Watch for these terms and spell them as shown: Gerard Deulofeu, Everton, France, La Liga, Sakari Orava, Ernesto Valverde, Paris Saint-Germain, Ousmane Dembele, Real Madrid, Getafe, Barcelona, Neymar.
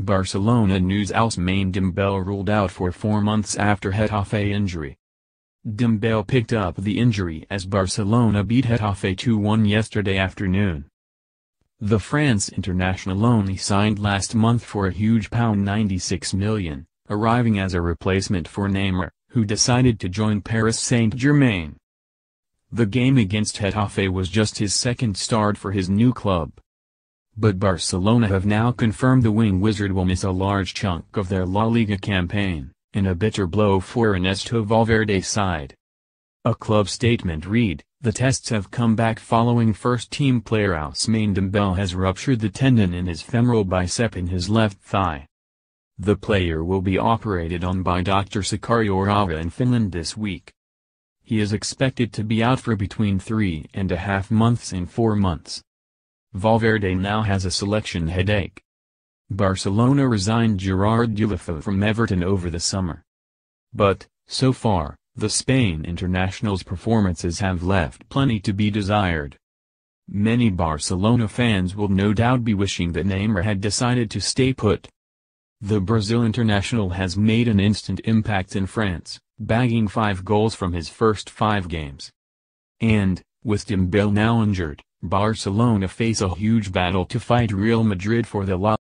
Barcelona news: Ousmane Dembele ruled out for 4 months after Getafe injury. Dembele picked up the injury as Barcelona beat Getafe 2-1 yesterday afternoon. The France international only signed last month for a huge £96 million, arriving as a replacement for Neymar, who decided to join Paris Saint-Germain. The game against Getafe was just his second start for his new club. But Barcelona have now confirmed the wing wizard will miss a large chunk of their La Liga campaign, in a bitter blow for Ernesto Valverde's side. A club statement read, "The tests have come back following first-team player Ousmane Dembele has ruptured the tendon in his femoral bicep in his left thigh." The player will be operated on by Dr. Sakari Orava in Finland this week. He is expected to be out for between 3.5 months and 4 months. Valverde now has a selection headache. Barcelona resigned Gerard Deulofeu from Everton over the summer. But, so far, the Spain international's performances have left plenty to be desired. Many Barcelona fans will no doubt be wishing that Neymar had decided to stay put. The Brazil international has made an instant impact in France, bagging 5 goals from his first 5 games. And, with Dembele now injured, Barcelona face a huge battle to fight Real Madrid for the La